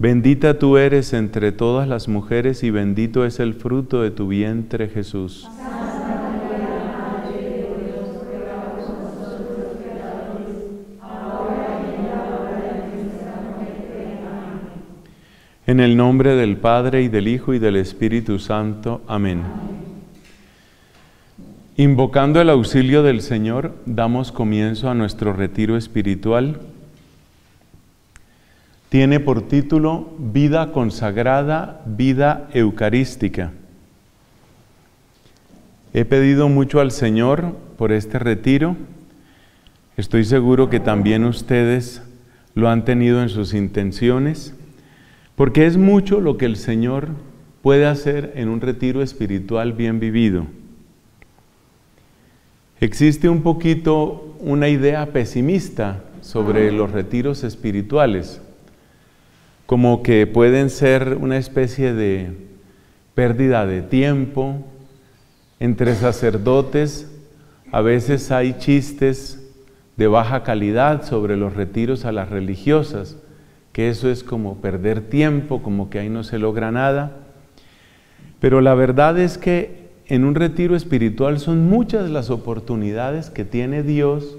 Bendita tú eres entre todas las mujeres y bendito es el fruto de tu vientre, Jesús. Santa María, Madre de Dios, ruega por nosotros pecadores, ahora y en la hora de nuestra muerte. Amén. En el nombre del Padre, y del Hijo, y del Espíritu Santo. Amén. Invocando el auxilio del Señor, damos comienzo a nuestro retiro espiritual. Tiene por título Vida Consagrada, Vida Eucarística. He pedido mucho al Señor por este retiro. Estoy seguro que también ustedes lo han tenido en sus intenciones, porque es mucho lo que el Señor puede hacer en un retiro espiritual bien vivido. Existe un poquito una idea pesimista sobre los retiros espirituales, como que pueden ser una especie de pérdida de tiempo. Entre sacerdotes a veces hay chistes de baja calidad sobre los retiros a las religiosas, que eso es como perder tiempo, como que ahí no se logra nada. Pero la verdad es que en un retiro espiritual son muchas las oportunidades que tiene Dios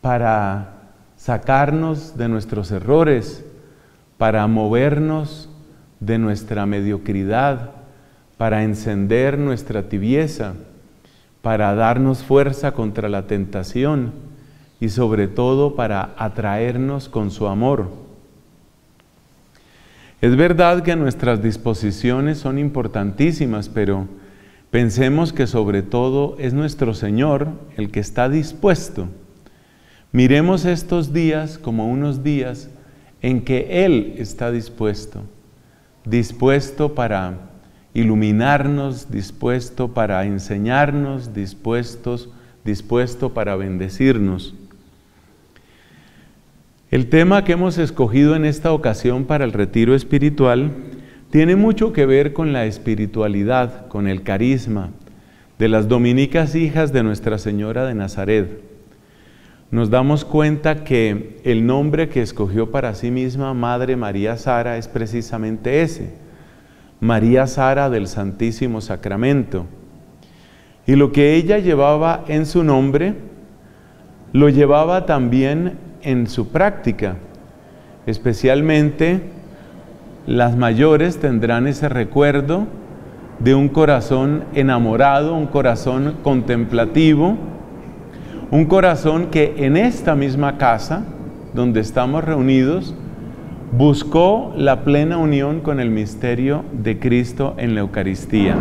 para sacarnos de nuestros errores, para movernos de nuestra mediocridad, para encender nuestra tibieza, para darnos fuerza contra la tentación y sobre todo para atraernos con su amor. Es verdad que nuestras disposiciones son importantísimas, pero pensemos que sobre todo es nuestro Señor el que está dispuesto. Miremos estos días como unos días en que Él está dispuesto para iluminarnos, dispuesto para enseñarnos, dispuesto para bendecirnos. El tema que hemos escogido en esta ocasión para el retiro espiritual tiene mucho que ver con la espiritualidad, con el carisma de las dominicas hijas de Nuestra Señora de Nazaret. Nos damos cuenta que el nombre que escogió para sí misma Madre María Sara es precisamente ese, María Sara del Santísimo Sacramento. Y lo que ella llevaba en su nombre, lo llevaba también en su práctica. Especialmente las mayores tendrán ese recuerdo de un corazón enamorado, un corazón contemplativo, un corazón que en esta misma casa, donde estamos reunidos, buscó la plena unión con el misterio de Cristo en la Eucaristía.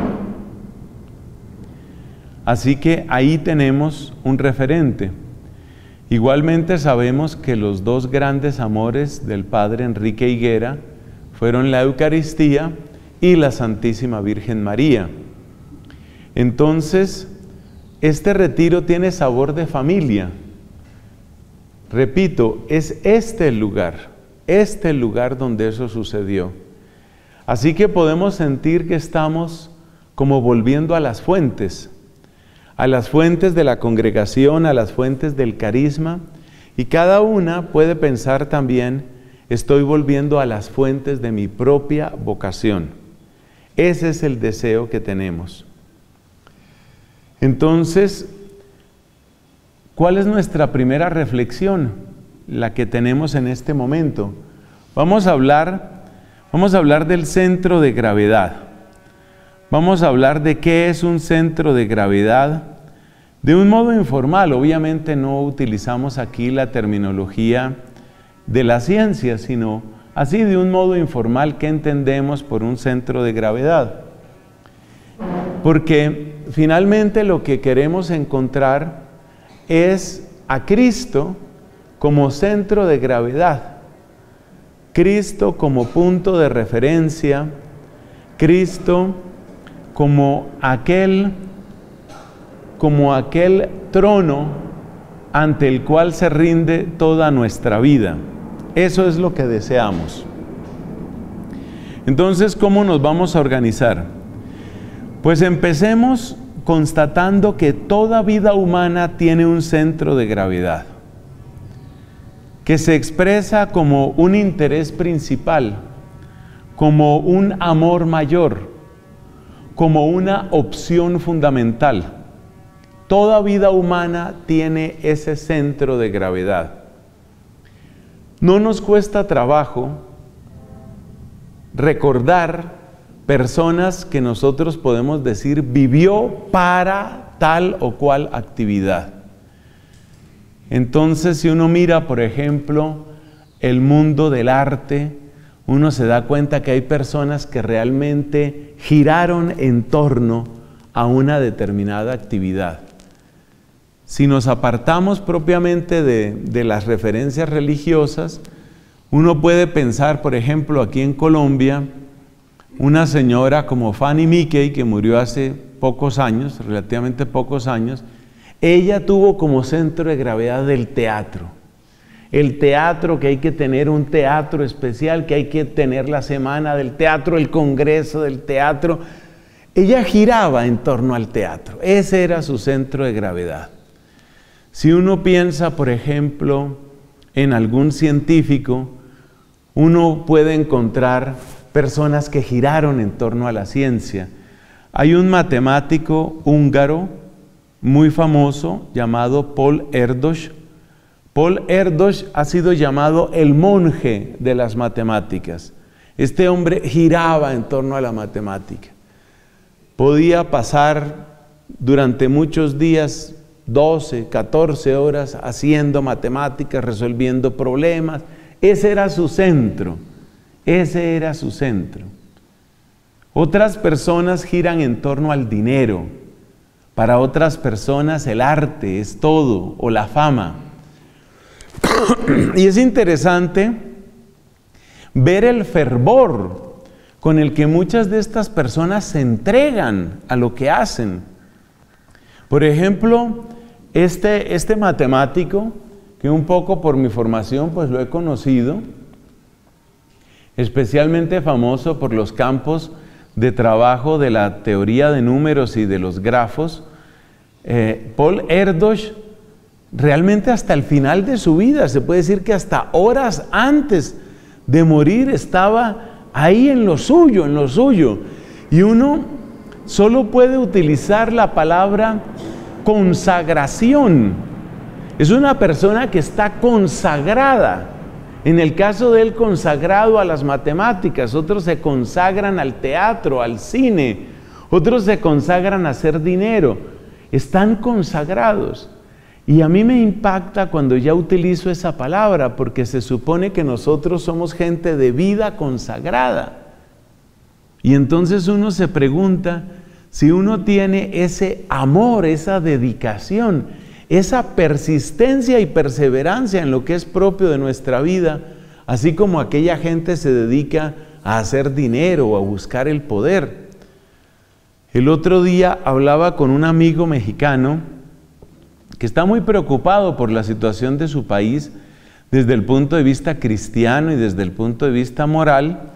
Así que ahí tenemos un referente. Igualmente sabemos que los dos grandes amores del Padre Enrique Higuera fueron la Eucaristía y la Santísima Virgen María. Entonces, este retiro tiene sabor de familia. Repito, es este el lugar donde eso sucedió. Así que podemos sentir que estamos como volviendo a las fuentes de la congregación, a las fuentes del carisma, y cada una puede pensar también, estoy volviendo a las fuentes de mi propia vocación. Ese es el deseo que tenemos. Entonces, ¿cuál es nuestra primera reflexión? La que tenemos en este momento. Vamos a hablar del centro de gravedad. Vamos a hablar de qué es un centro de gravedad, De un modo informal, obviamente no utilizamos aquí la terminología de la ciencia, sino así de un modo informal que entendemos por un centro de gravedad. Porque finalmente lo que queremos encontrar es a Cristo como centro de gravedad, Cristo como punto de referencia, Cristo como aquel trono ante el cual se rinde toda nuestra vida. Eso es lo que deseamos. Entonces, ¿cómo nos vamos a organizar? Pues empecemos constatando que toda vida humana tiene un centro de gravedad, que se expresa como un interés principal, como un amor mayor, como una opción fundamental. Toda vida humana tiene ese centro de gravedad. No nos cuesta trabajo recordar personas que nosotros podemos decir vivió para tal o cual actividad. Entonces, si uno mira, por ejemplo, el mundo del arte, uno se da cuenta que hay personas que realmente giraron en torno a una determinada actividad. Si nos apartamos propiamente de las referencias religiosas, uno puede pensar, por ejemplo, aquí en Colombia, una señora como Fanny Mickey, que murió hace pocos años, relativamente pocos años, ella tuvo como centro de gravedad del teatro. El teatro, que hay que tener un teatro especial, que hay que tener la semana del teatro, el congreso del teatro. Ella giraba en torno al teatro. Ese era su centro de gravedad. Si uno piensa, por ejemplo, en algún científico, uno puede encontrar personas que giraron en torno a la ciencia. Hay un matemático húngaro muy famoso llamado Paul Erdős. Paul Erdős ha sido llamado el monje de las matemáticas. Este hombre giraba en torno a la matemática. Podía pasar durante muchos días 12, 14 horas haciendo matemáticas, resolviendo problemas. Ese era su centro. Ese era su centro. Otras personas giran en torno al dinero. Para otras personas el arte es todo, o la fama. Y es interesante ver el fervor con el que muchas de estas personas se entregan a lo que hacen. Por ejemplo, este matemático, que un poco por mi formación pues lo he conocido, especialmente famoso por los campos de trabajo de la teoría de números y de los grafos, Paul Erdős, realmente hasta el final de su vida, se puede decir que hasta horas antes de morir estaba ahí en lo suyo, en lo suyo. Y uno solo puede utilizar la palabra consagración. Es una persona que está consagrada. En el caso de él, consagrado a las matemáticas, otros se consagran al teatro, al cine, otros se consagran a hacer dinero. Están consagrados. Y a mí me impacta cuando ya utilizo esa palabra, porque se supone que nosotros somos gente de vida consagrada. Y entonces uno se pregunta si uno tiene ese amor, esa dedicación, esa persistencia y perseverancia en lo que es propio de nuestra vida, así como aquella gente se dedica a hacer dinero o a buscar el poder. El otro día hablaba con un amigo mexicano que está muy preocupado por la situación de su país desde el punto de vista cristiano y desde el punto de vista moral,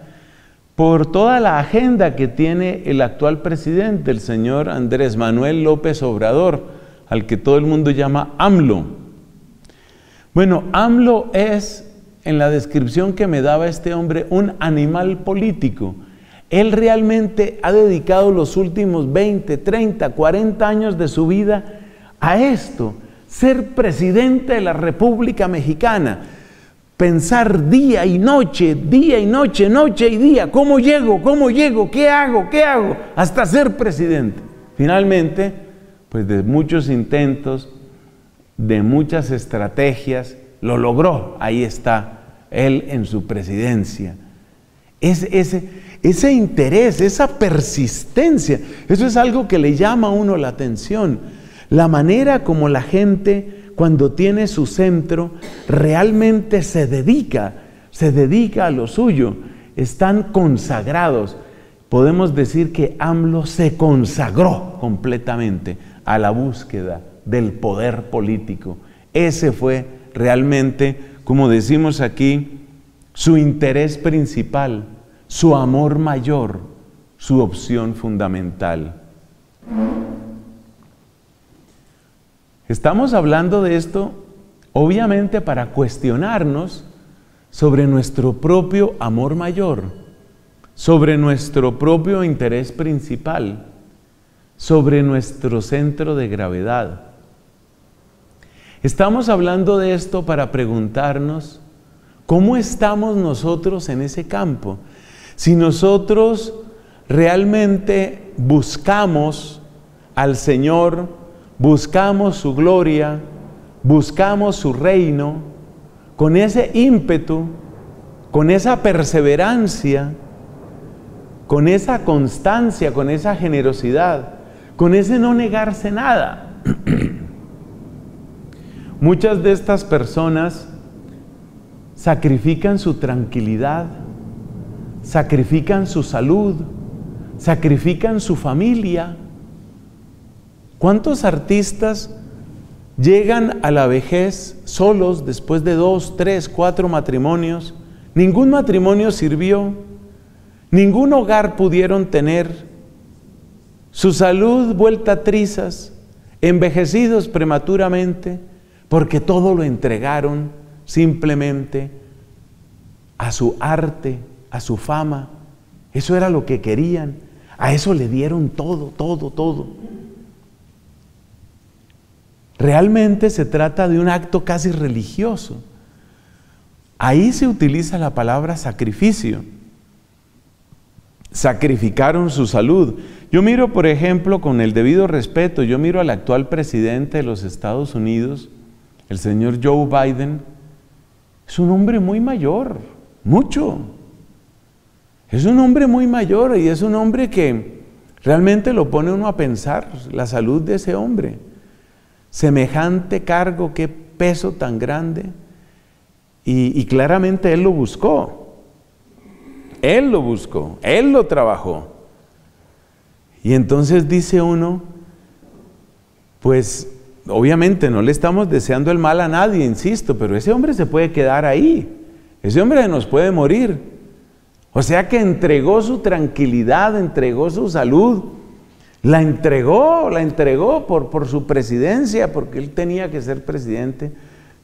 por toda la agenda que tiene el actual presidente, el señor Andrés Manuel López Obrador, al que todo el mundo llama AMLO. Bueno, AMLO es, en la descripción que me daba este hombre, un animal político. Él realmente ha dedicado los últimos 20, 30, 40 años de su vida a esto, ser presidente de la República Mexicana, pensar día y noche, noche y día, ¿cómo llego, qué hago, hasta ser presidente. Finalmente, pues de muchos intentos, de muchas estrategias, lo logró. Ahí está él en su presidencia. Ese interés, esa persistencia, eso es algo que le llama a uno la atención. La manera como la gente, cuando tiene su centro, realmente se dedica a lo suyo. Están consagrados. Podemos decir que AMLO se consagró completamente a la búsqueda del poder político. Ese fue realmente, como decimos aquí, su interés principal, su amor mayor, su opción fundamental. Estamos hablando de esto, obviamente, para cuestionarnos sobre nuestro propio amor mayor, sobre nuestro propio interés principal, sobre nuestro centro de gravedad. Estamos hablando de esto para preguntarnos cómo estamos nosotros en ese campo. Si nosotros realmente buscamos al Señor, buscamos su gloria, buscamos su reino, con ese ímpetu, con esa perseverancia, con esa constancia, con esa generosidad, con ese no negarse nada. Muchas de estas personas sacrifican su tranquilidad, sacrifican su salud, sacrifican su familia. ¿Cuántos artistas llegan a la vejez solos después de 2, 3, 4 matrimonios? Ningún matrimonio sirvió. Ningún hogar pudieron tener, su salud vuelta a trizas, envejecidos prematuramente, porque todo lo entregaron simplemente a su arte, a su fama. Eso era lo que querían, a eso le dieron todo, todo, todo. Realmente se trata de un acto casi religioso. Ahí se utiliza la palabra sacrificio. Sacrificaron su salud. Yo miro, por ejemplo, con el debido respeto, yo miro al actual presidente de los Estados Unidos, el señor Joe Biden. Es un hombre muy mayor, mucho. Es un hombre muy mayor y es un hombre que realmente lo pone uno a pensar, la salud de ese hombre. Semejante cargo, qué peso tan grande. Y claramente él lo buscó. Él lo buscó, él lo trabajó. Y entonces dice uno, pues obviamente no le estamos deseando el mal a nadie, insisto, pero ese hombre se puede quedar ahí. Ese hombre nos puede morir. O sea que entregó su tranquilidad, entregó su salud. La entregó por su presidencia, porque él tenía que ser presidente.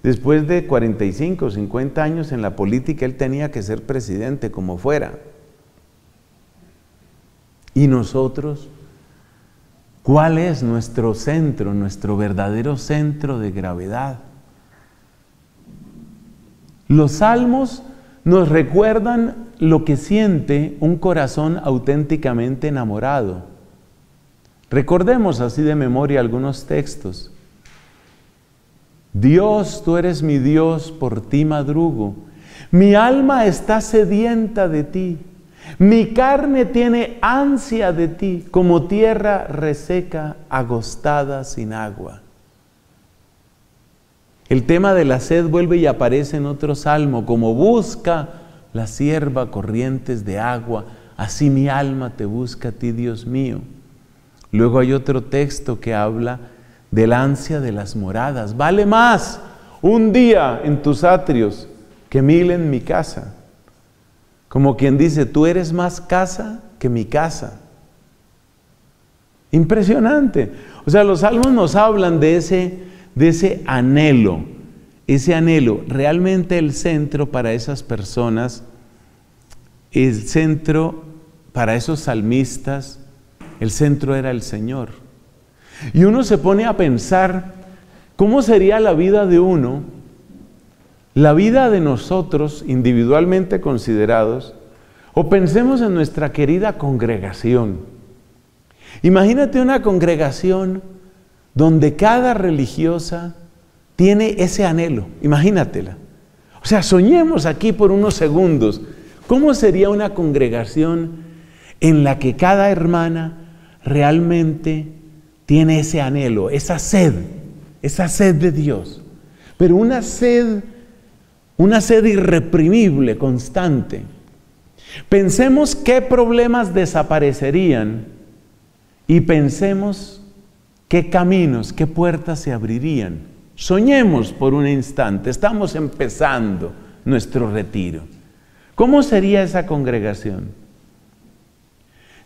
Después de 45 o 50 años en la política, él tenía que ser presidente, como fuera. ¿Y nosotros? ¿Cuál es nuestro centro, nuestro verdadero centro de gravedad? Los salmos nos recuerdan lo que siente un corazón auténticamente enamorado. Recordemos así de memoria algunos textos. Dios, tú eres mi Dios, por ti madrugo. Mi alma está sedienta de ti. Mi carne tiene ansia de ti, como tierra reseca, agostada, sin agua. El tema de la sed vuelve y aparece en otro salmo, como busca la cierva corrientes de agua, así mi alma te busca a ti, Dios mío. Luego hay otro texto que habla del ansia de las moradas. Vale más un día en tus atrios que 1000 en mi casa. Como quien dice, tú eres más casa que mi casa. Impresionante. O sea, los salmos nos hablan de ese anhelo. Ese anhelo. Realmente el centro para esas personas, el centro para esos salmistas, el centro era el Señor. Y uno se pone a pensar, ¿cómo sería la vida de uno? La vida de nosotros, individualmente considerados, o pensemos en nuestra querida congregación. Imagínate una congregación donde cada religiosa tiene ese anhelo, imagínatela. O sea, soñemos aquí por unos segundos. ¿Cómo sería una congregación en la que cada hermana realmente tiene ese anhelo, esa sed de Dios? Pero una sed irreprimible, constante. Pensemos qué problemas desaparecerían y pensemos qué caminos, qué puertas se abrirían. Soñemos por un instante, estamos empezando nuestro retiro. ¿Cómo sería esa congregación?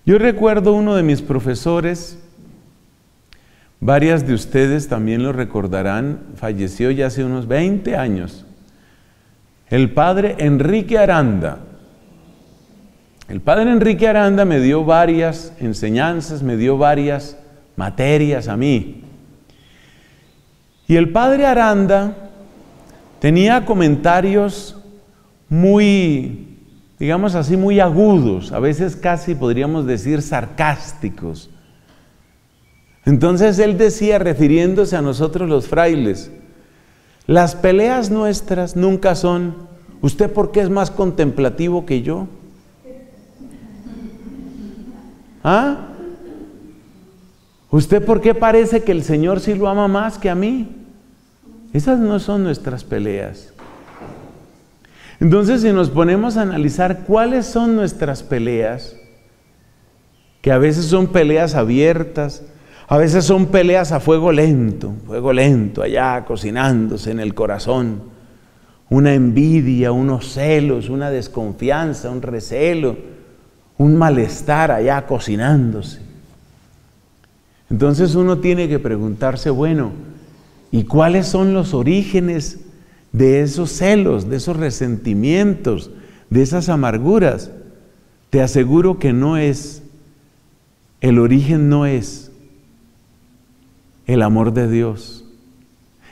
Yo recuerdo uno de mis profesores, varias de ustedes también lo recordarán, falleció ya hace unos 20 años, el padre Enrique Aranda. El padre Enrique Aranda me dio varias enseñanzas, me dio varias materias a mí. Y el padre Aranda tenía comentarios muy, digamos así, muy agudos, a veces casi podríamos decir sarcásticos. Entonces él decía, refiriéndose a nosotros los frailes, las peleas nuestras nunca son, ¿usted por qué es más contemplativo que yo? ¿Ah? ¿Usted por qué parece que el Señor sí lo ama más que a mí? Esas no son nuestras peleas. Entonces, si nos ponemos a analizar cuáles son nuestras peleas, que a veces son peleas abiertas, a veces son peleas a fuego lento, allá cocinándose en el corazón, una envidia, unos celos, una desconfianza, un recelo, un malestar allá cocinándose. Entonces uno tiene que preguntarse, bueno, ¿y cuáles son los orígenes de esos celos, de esos resentimientos, de esas amarguras? Te aseguro que no es, el origen no es el amor de Dios.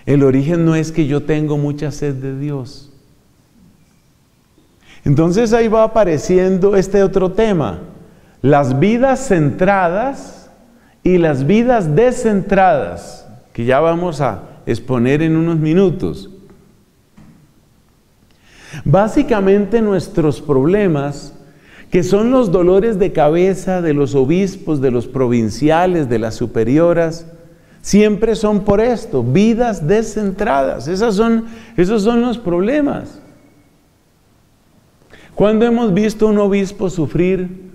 El origen no es que yo tengo mucha sed de Dios. Entonces ahí va apareciendo este otro tema, las vidas centradas y las vidas descentradas, que ya vamos a exponer en unos minutos. Básicamente nuestros problemas, que son los dolores de cabeza de los obispos, de los provinciales, de las superioras, siempre son por esto, vidas descentradas. Esos son los problemas. ¿Cuándo hemos visto a un obispo sufrir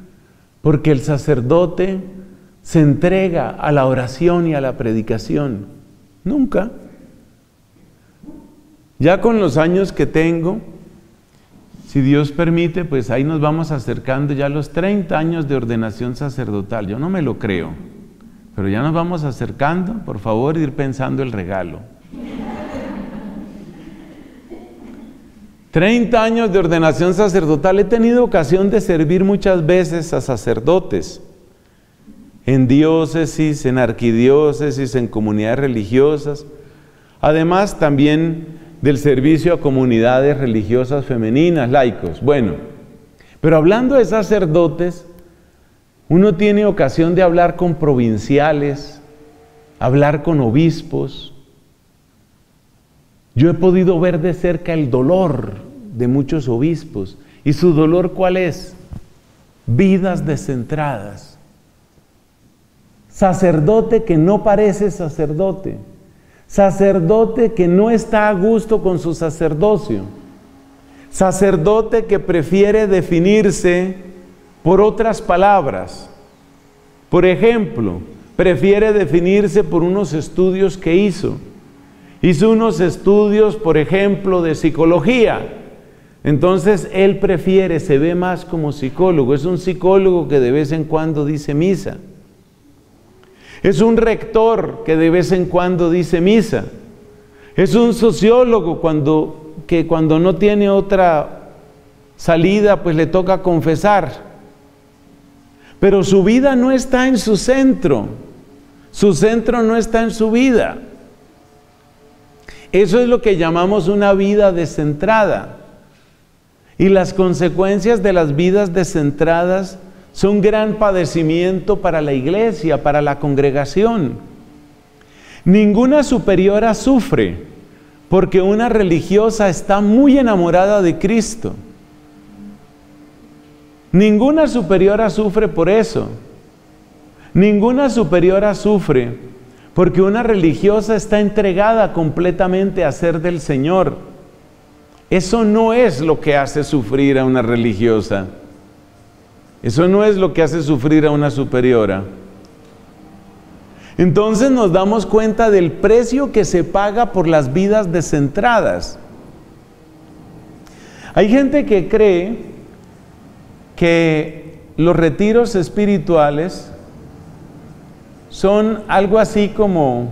porque el sacerdote se entrega a la oración y a la predicación? Nunca. Ya con los años que tengo, si Dios permite, pues ahí nos vamos acercando ya a los 30 años de ordenación sacerdotal. Yo no me lo creo, pero ya nos vamos acercando. Por favor, ir pensando el regalo. 30 años de ordenación sacerdotal, he tenido ocasión de servir muchas veces a sacerdotes, en diócesis, en arquidiócesis, en comunidades religiosas, además también del servicio a comunidades religiosas femeninas, laicos. Bueno, pero hablando de sacerdotes, uno tiene ocasión de hablar con provinciales, hablar con obispos. Yo he podido ver de cerca el dolor de muchos obispos. ¿Y su dolor cuál es? Vidas descentradas. Sacerdote que no parece sacerdote. Sacerdote que no está a gusto con su sacerdocio. Sacerdote que prefiere definirse por otras palabras. Por ejemplo, prefiere definirse por unos estudios que hizo. Hizo unos estudios, por ejemplo, de psicología. Entonces, él prefiere, se ve más como psicólogo. Es un psicólogo que de vez en cuando dice misa. Es un rector que de vez en cuando dice misa. Es un sociólogo que cuando no tiene otra salida, pues le toca confesar. Pero su vida no está en su centro. Su centro no está en su vida. Eso es lo que llamamos una vida descentrada. Y las consecuencias de las vidas descentradas son gran padecimiento para la iglesia, para la congregación. Ninguna superiora sufre, porque una religiosa está muy enamorada de Cristo. Ninguna superiora sufre por eso. Ninguna superiora sufre porque una religiosa está entregada completamente a ser del Señor. Eso no es lo que hace sufrir a una religiosa. Eso no es lo que hace sufrir a una superiora. Entonces nos damos cuenta del precio que se paga por las vidas descentradas. Hay gente que cree que los retiros espirituales son algo así como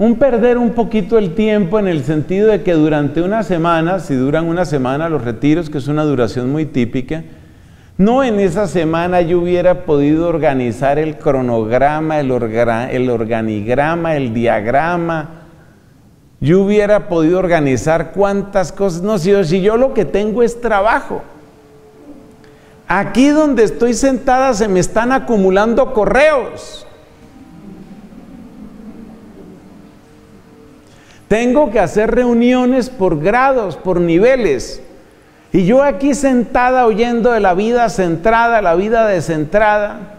un perder un poquito el tiempo, en el sentido de que durante una semana, si duran una semana los retiros, que es una duración muy típica, no en esa semana yo hubiera podido organizar el cronograma, el organigrama, el diagrama. Yo hubiera podido organizar cuántas cosas. No, si yo lo que tengo es trabajo. Aquí donde estoy sentada se me están acumulando correos. Tengo que hacer reuniones por grados, por niveles. Y yo aquí sentada oyendo de la vida centrada, la vida descentrada.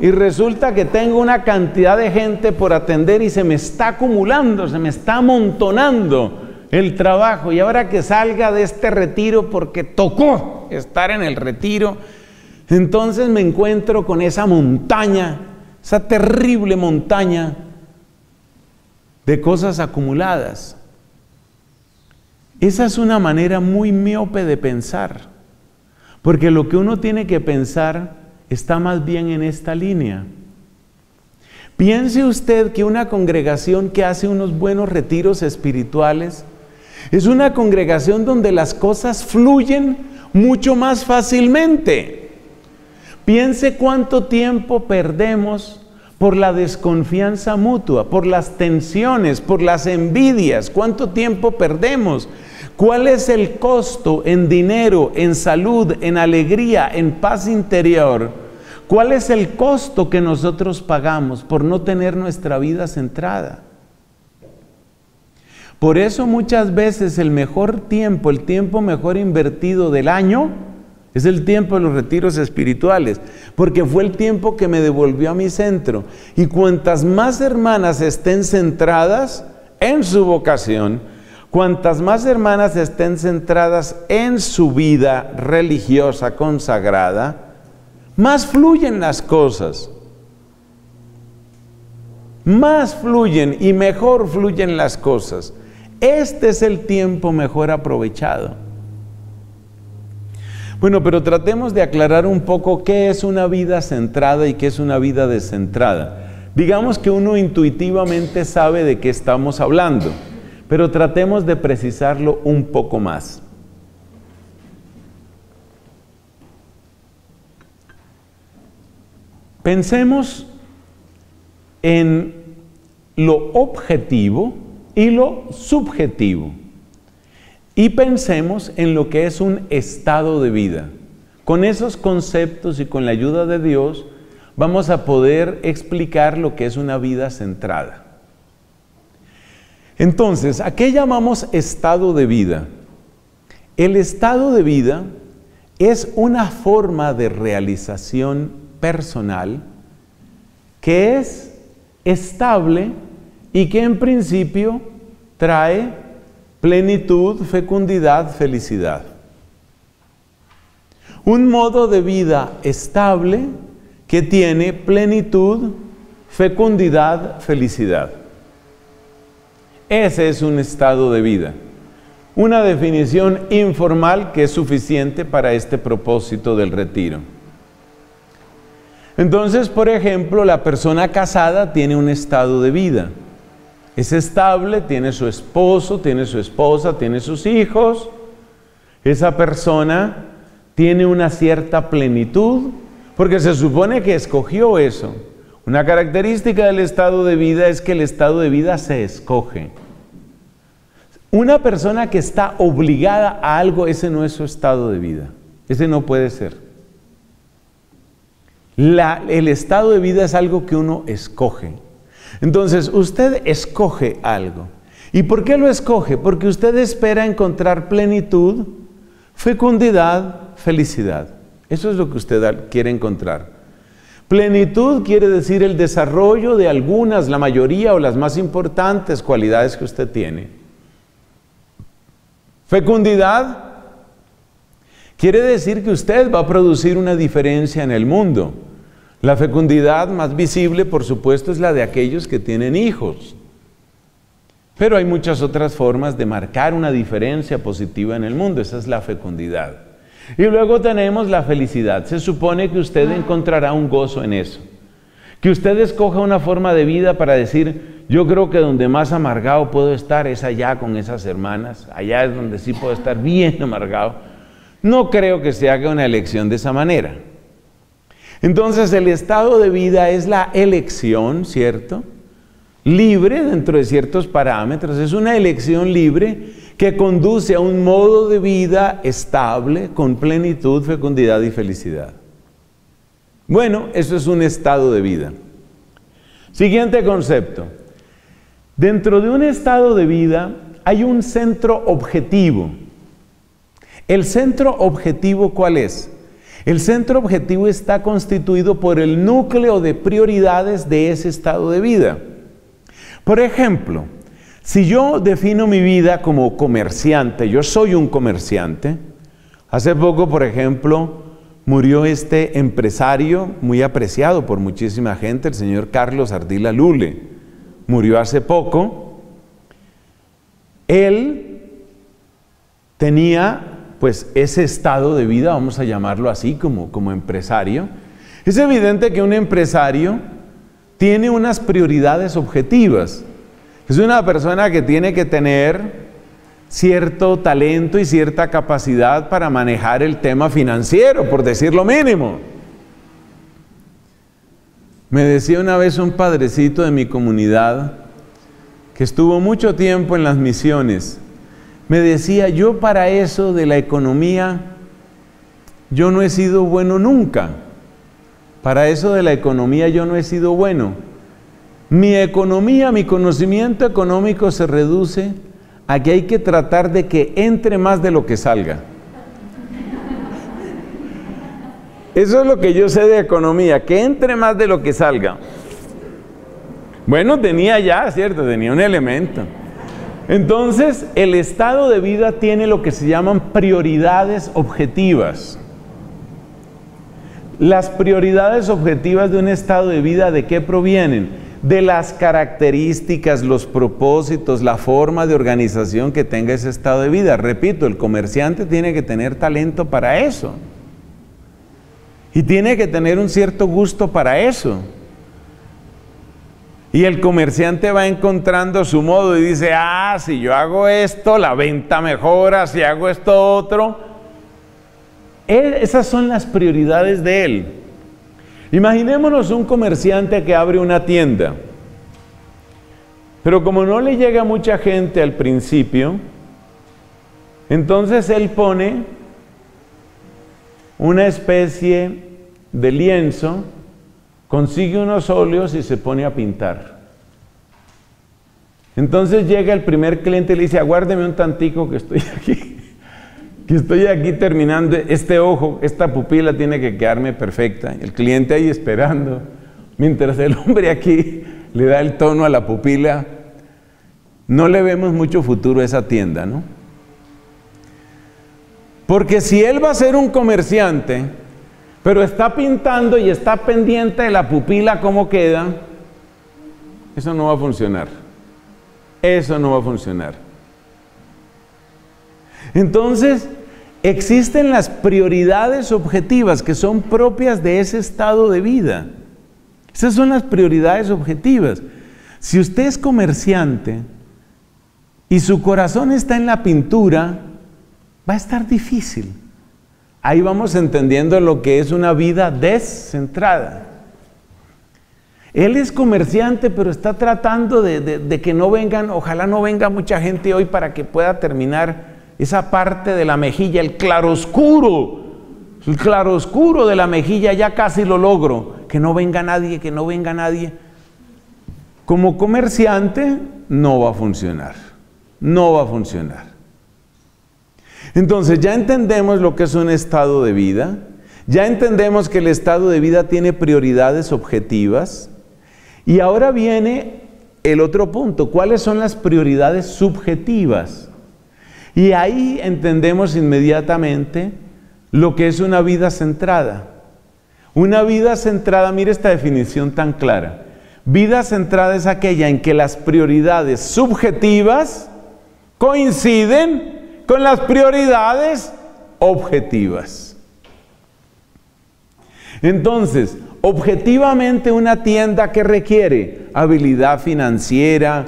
Y resulta que tengo una cantidad de gente por atender y se me está acumulando, se me está amontonando el trabajo. Y ahora que salga de este retiro, porque tocó estar en el retiro, entonces me encuentro con esa montaña, esa terrible montaña de cosas acumuladas. Esa es una manera muy miope de pensar, porque lo que uno tiene que pensar está más bien en esta línea. Piense usted que una congregación que hace unos buenos retiros espirituales es una congregación donde las cosas fluyen mucho más fácilmente. Piense cuánto tiempo perdemos por la desconfianza mutua, por las tensiones, por las envidias. ¿Cuánto tiempo perdemos? ¿Cuál es el costo en dinero, en salud, en alegría, en paz interior? ¿Cuál es el costo que nosotros pagamos por no tener nuestra vida centrada? Por eso muchas veces el mejor tiempo, el tiempo mejor invertido del año, es el tiempo de los retiros espirituales, porque fue el tiempo que me devolvió a mi centro. Y cuantas más hermanas estén centradas en su vocación, cuantas más hermanas estén centradas en su vida religiosa consagrada, más fluyen las cosas. Más fluyen y mejor fluyen las cosas. Este es el tiempo mejor aprovechado. Bueno, pero tratemos de aclarar un poco qué es una vida centrada y qué es una vida descentrada. Digamos que uno intuitivamente sabe de qué estamos hablando, pero tratemos de precisarlo un poco más. Pensemos en lo objetivo y lo subjetivo. Y pensemos en lo que es un estado de vida. Con esos conceptos y con la ayuda de Dios vamos a poder explicar lo que es una vida centrada. Entonces, ¿a qué llamamos estado de vida? El estado de vida es una forma de realización personal que es estable y que en principio trae plenitud, fecundidad, felicidad. Un modo de vida estable que tiene plenitud, fecundidad, felicidad. Ese es un estado de vida. Una definición informal que es suficiente para este propósito del retiro. Entonces, por ejemplo, la persona casada tiene un estado de vida. Es estable, tiene su esposo, tiene su esposa, tiene sus hijos. Esa persona tiene una cierta plenitud, porque se supone que escogió eso. Una característica del estado de vida es que el estado de vida se escoge. Una persona que está obligada a algo, ese no es su estado de vida. Ese no puede ser. El estado de vida es algo que uno escoge. Entonces, usted escoge algo. ¿Y por qué lo escoge? Porque usted espera encontrar plenitud, fecundidad, felicidad. Eso es lo que usted quiere encontrar. Plenitud quiere decir el desarrollo de algunas, la mayoría o las más importantes cualidades que usted tiene. Fecundidad quiere decir que usted va a producir una diferencia en el mundo. La fecundidad más visible, por supuesto, es la de aquellos que tienen hijos. Pero hay muchas otras formas de marcar una diferencia positiva en el mundo. Esa es la fecundidad. Y luego tenemos la felicidad. Se supone que usted encontrará un gozo en eso. Que usted escoja una forma de vida para decir, yo creo que donde más amargado puedo estar es allá con esas hermanas. Allá es donde sí puedo estar bien amargado. No creo que se haga una elección de esa manera. Entonces, el estado de vida es la elección, ¿cierto?, libre dentro de ciertos parámetros, es una elección libre que conduce a un modo de vida estable, con plenitud, fecundidad y felicidad. Bueno, eso es un estado de vida. Siguiente concepto. Dentro de un estado de vida hay un centro objetivo. ¿El centro objetivo cuál es? El centro objetivo está constituido por el núcleo de prioridades de ese estado de vida. Por ejemplo, si yo defino mi vida como comerciante, yo soy un comerciante. Hace poco, por ejemplo, murió este empresario muy apreciado por muchísima gente, el señor Carlos Ardila Lule. Murió hace poco. Él tenía pues ese estado de vida, vamos a llamarlo así, como empresario. Es evidente que un empresario tiene unas prioridades objetivas. Es una persona que tiene que tener cierto talento y cierta capacidad para manejar el tema financiero, por decir lo mínimo. Me decía una vez un padrecito de mi comunidad, que estuvo mucho tiempo en las misiones, me decía, yo para eso de la economía, yo no he sido bueno nunca. Para eso de la economía yo no he sido bueno. Mi economía, mi conocimiento económico se reduce a que hay que tratar de que entre más de lo que salga. Eso es lo que yo sé de economía, que entre más de lo que salga. Bueno, tenía ya, ¿cierto? Tenía un elemento. Entonces, el estado de vida tiene lo que se llaman prioridades objetivas. Las prioridades objetivas de un estado de vida, ¿de qué provienen? De las características, los propósitos, la forma de organización que tenga ese estado de vida. Repito, el comerciante tiene que tener talento para eso. Y tiene que tener un cierto gusto para eso. Y el comerciante va encontrando su modo y dice, ah, si yo hago esto, la venta mejora, si hago esto otro. Esas son las prioridades de él. Imaginémonos un comerciante que abre una tienda, pero como no le llega mucha gente al principio, entonces él pone una especie de lienzo, consigue unos óleos y se pone a pintar. Entonces llega el primer cliente y le dice, aguárdeme un tantico que estoy aquí. terminando este ojo, esta pupila tiene que quedarme perfecta. El cliente ahí esperando, mientras el hombre aquí le da el tono a la pupila. No le vemos mucho futuro a esa tienda, ¿no? Porque si él va a ser un comerciante, pero está pintando y está pendiente de la pupila cómo queda, eso no va a funcionar. Eso no va a funcionar. Entonces, existen las prioridades objetivas que son propias de ese estado de vida. Esas son las prioridades objetivas. Si usted es comerciante y su corazón está en la pintura, va a estar difícil. Ahí vamos entendiendo lo que es una vida descentrada. Él es comerciante, pero está tratando de que no vengan, ojalá no venga mucha gente hoy para que pueda terminar esa parte de la mejilla, el claroscuro el claroscuro de la mejilla, ya casi lo logro, que no venga nadie, que no venga nadie. Como comerciante no va a funcionar, no va a funcionar. Entonces ya entendemos lo que es un estado de vida, ya entendemos que el estado de vida tiene prioridades objetivas, y ahora viene el otro punto, ¿cuáles son las prioridades subjetivas? Y ahí entendemos inmediatamente lo que es una vida centrada. Una vida centrada, mire esta definición tan clara. Vida centrada es aquella en que las prioridades subjetivas coinciden con las prioridades objetivas. Entonces, objetivamente una tienda que requiere habilidad financiera,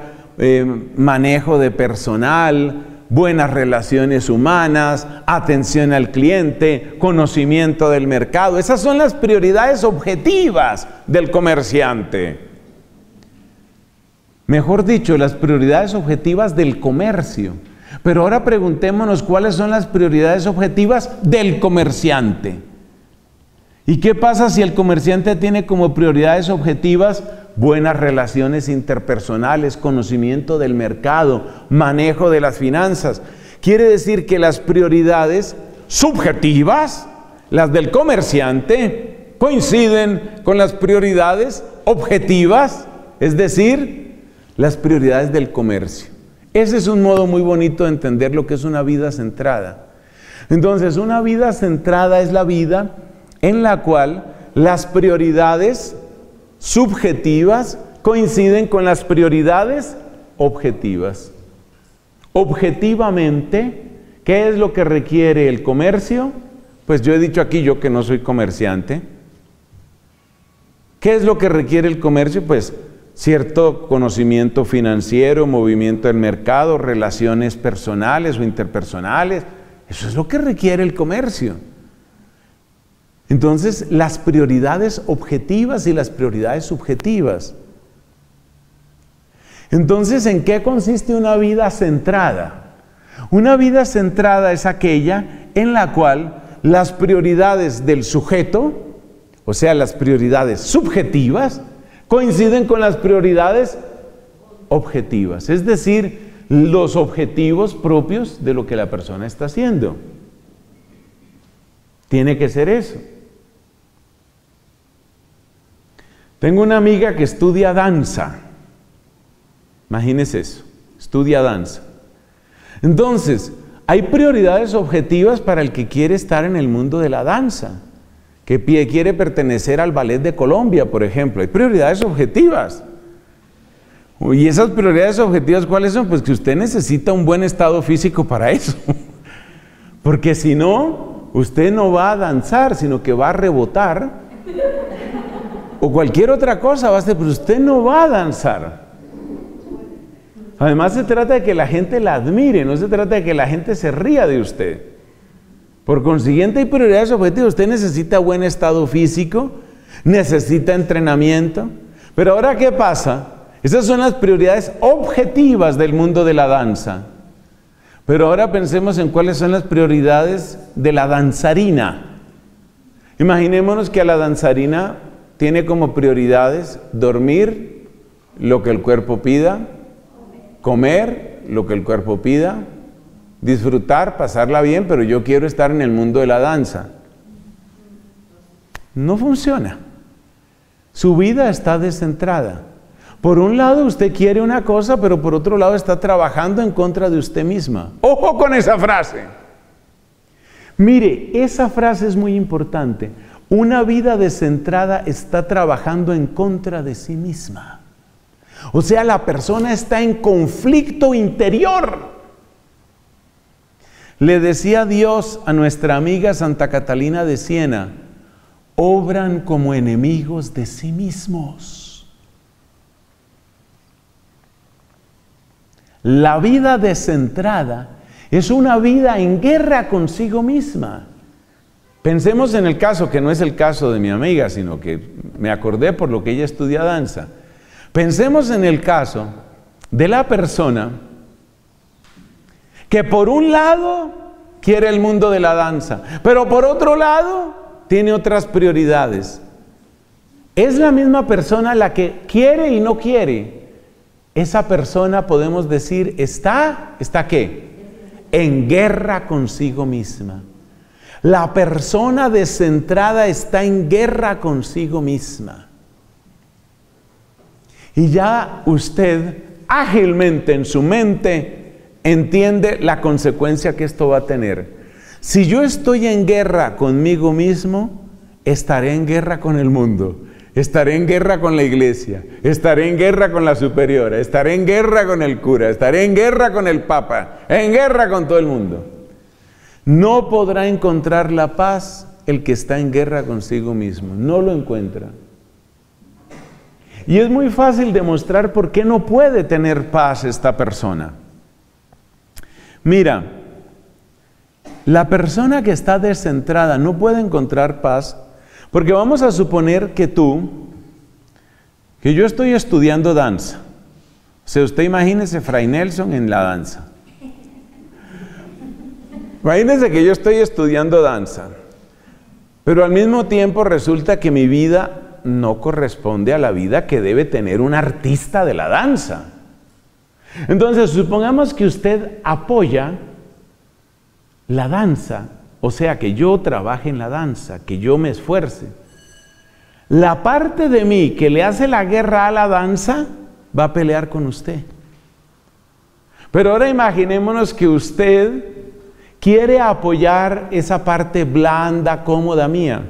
manejo de personal, buenas relaciones humanas, atención al cliente, conocimiento del mercado. Esas son las prioridades objetivas del comerciante. Mejor dicho, las prioridades objetivas del comercio. Pero ahora preguntémonos cuáles son las prioridades objetivas del comerciante. ¿Y qué pasa si el comerciante tiene como prioridades objetivas buenas relaciones interpersonales, conocimiento del mercado, manejo de las finanzas? Quiere decir que las prioridades subjetivas, las del comerciante, coinciden con las prioridades objetivas, es decir, las prioridades del comercio. Ese es un modo muy bonito de entender lo que es una vida centrada. Entonces, una vida centrada es la vida en la cual las prioridades subjetivas coinciden con las prioridades objetivas. Objetivamente, ¿qué es lo que requiere el comercio? Pues yo he dicho aquí, yo que no soy comerciante, ¿qué es lo que requiere el comercio? Pues cierto conocimiento financiero, movimiento del mercado, relaciones personales o interpersonales. Eso es lo que requiere el comercio. Entonces, las prioridades objetivas y las prioridades subjetivas. Entonces, ¿en qué consiste una vida centrada? Una vida centrada es aquella en la cual las prioridades del sujeto, o sea, las prioridades subjetivas, coinciden con las prioridades objetivas, es decir, los objetivos propios de lo que la persona está haciendo. Tiene que ser eso. Tengo una amiga que estudia danza. Imagínense eso, estudia danza. Entonces, hay prioridades objetivas para el que quiere estar en el mundo de la danza, que quiere pertenecer al Ballet de Colombia, por ejemplo. Hay prioridades objetivas. ¿Y esas prioridades objetivas cuáles son? Pues que usted necesita un buen estado físico para eso. Porque si no, usted no va a danzar, sino que va a rebotar o cualquier otra cosa va a hacer, pero usted no va a danzar. Además, se trata de que la gente la admire, no se trata de que la gente se ría de usted. Por consiguiente, hay prioridades objetivas. Usted necesita buen estado físico, necesita entrenamiento. Pero ahora, ¿qué pasa? Esas son las prioridades objetivas del mundo de la danza. Pero ahora pensemos en cuáles son las prioridades de la danzarina. Imaginémonos que a la danzarina tiene como prioridades dormir lo que el cuerpo pida, comer lo que el cuerpo pida, disfrutar, pasarla bien, pero yo quiero estar en el mundo de la danza. No funciona. Su vida está descentrada. Por un lado usted quiere una cosa, pero por otro lado está trabajando en contra de usted misma. ¡Ojo con esa frase! Mire, esa frase es muy importante. Una vida descentrada está trabajando en contra de sí misma. O sea, la persona está en conflicto interior. Le decía Dios a nuestra amiga Santa Catalina de Siena, obran como enemigos de sí mismos. La vida descentrada es una vida en guerra consigo misma. Pensemos en el caso, que no es el caso de mi amiga, sino que me acordé por lo que ella estudia danza. Pensemos en el caso de la persona que por un lado quiere el mundo de la danza, pero por otro lado tiene otras prioridades. Es la misma persona la que quiere y no quiere. Esa persona, podemos decir, ¿está qué? En guerra consigo misma. La persona descentrada está en guerra consigo misma. Y ya usted ágilmente en su mente entiende la consecuencia que esto va a tener. Si yo estoy en guerra conmigo mismo, estaré en guerra con el mundo. Estaré en guerra con la iglesia, estaré en guerra con la superiora, estaré en guerra con el cura, estaré en guerra con el papa, en guerra con todo el mundo. No podrá encontrar la paz el que está en guerra consigo mismo, no lo encuentra. Y es muy fácil demostrar por qué no puede tener paz esta persona. Mira, la persona que está descentrada no puede encontrar paz. Porque vamos a suponer que yo estoy estudiando danza. O sea, usted imagínese Fray Nelson en la danza. Imagínese que yo estoy estudiando danza, pero al mismo tiempo resulta que mi vida no corresponde a la vida que debe tener un artista de la danza. Entonces, supongamos que usted apoya la danza. O sea, que yo trabaje en la danza, que yo me esfuerce. La parte de mí que le hace la guerra a la danza va a pelear con usted. Pero ahora imaginémonos que usted quiere apoyar esa parte blanda, cómoda mía.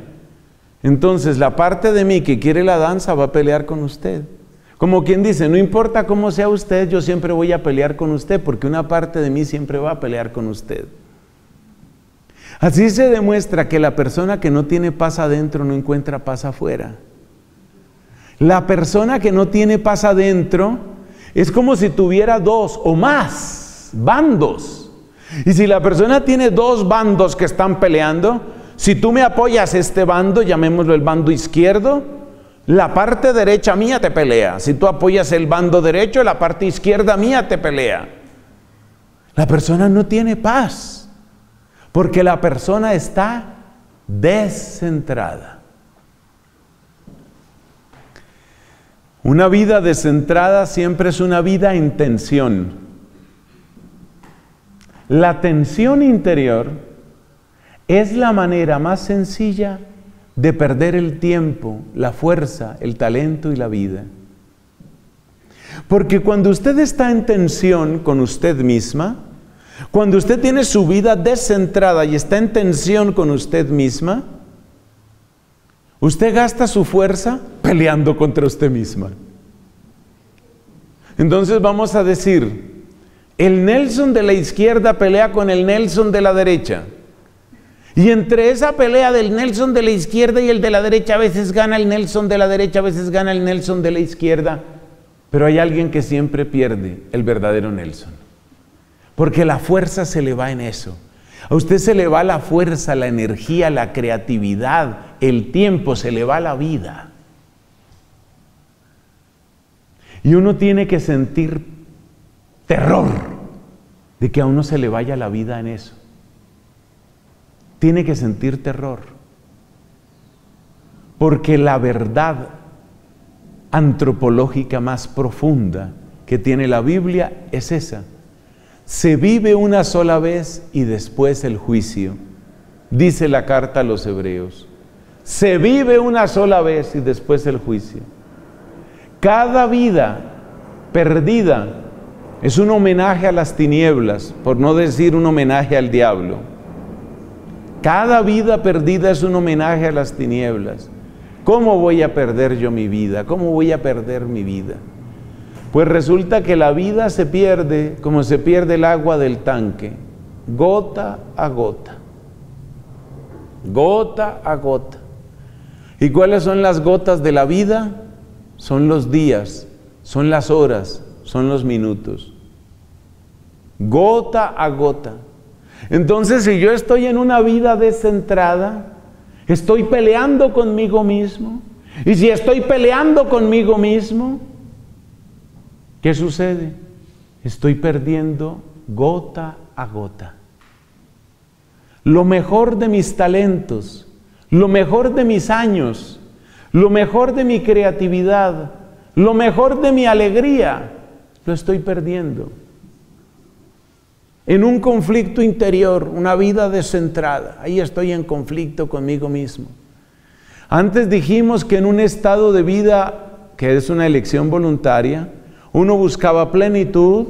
Entonces, la parte de mí que quiere la danza va a pelear con usted. Como quien dice, no importa cómo sea usted, yo siempre voy a pelear con usted, porque una parte de mí siempre va a pelear con usted. Así se demuestra que la persona que no tiene paz adentro no encuentra paz afuera. La persona que no tiene paz adentro es como si tuviera dos o más bandos. Y si la persona tiene dos bandos que están peleando, si tú me apoyas este bando, llamémoslo el bando izquierdo, la parte derecha mía te pelea. Si tú apoyas el bando derecho, la parte izquierda mía te pelea. La persona no tiene paz. Porque la persona está descentrada. Una vida descentrada siempre es una vida en tensión. La tensión interior es la manera más sencilla de perder el tiempo, la fuerza, el talento y la vida. Porque cuando usted está en tensión con usted misma, cuando usted tiene su vida descentrada y está en tensión con usted misma, usted gasta su fuerza peleando contra usted misma. Entonces vamos a decir, el Nelson de la izquierda pelea con el Nelson de la derecha. Y entre esa pelea del Nelson de la izquierda y el de la derecha, a veces gana el Nelson de la derecha, a veces gana el Nelson de la izquierda. Pero hay alguien que siempre pierde, el verdadero Nelson. Porque la fuerza se le va en eso. A usted se le va la fuerza, la energía, la creatividad, el tiempo, se le va la vida. Y uno tiene que sentir terror de que a uno se le vaya la vida en eso. Tiene que sentir terror. Porque la verdad antropológica más profunda que tiene la Biblia es esa. Se vive una sola vez y después el juicio, dice la carta a los hebreos. Se vive una sola vez y después el juicio. Cada vida perdida es un homenaje a las tinieblas, por no decir un homenaje al diablo. Cada vida perdida es un homenaje a las tinieblas. ¿Cómo voy a perder yo mi vida? ¿Cómo voy a perder mi vida? Pues resulta que la vida se pierde como se pierde el agua del tanque, gota a gota, gota a gota. ¿Y cuáles son las gotas de la vida? Son los días, son las horas, son los minutos. Gota a gota. Entonces, si yo estoy en una vida descentrada, estoy peleando conmigo mismo. Y si estoy peleando conmigo mismo, ¿qué sucede? Estoy perdiendo gota a gota. lo mejor de mis talentos, lo mejor de mis años, lo mejor de mi creatividad, lo mejor de mi alegría, lo estoy perdiendo. En un conflicto interior, una vida descentrada, ahí estoy en conflicto conmigo mismo. Antes dijimos que en un estado de vida, que es una elección voluntaria, uno buscaba plenitud,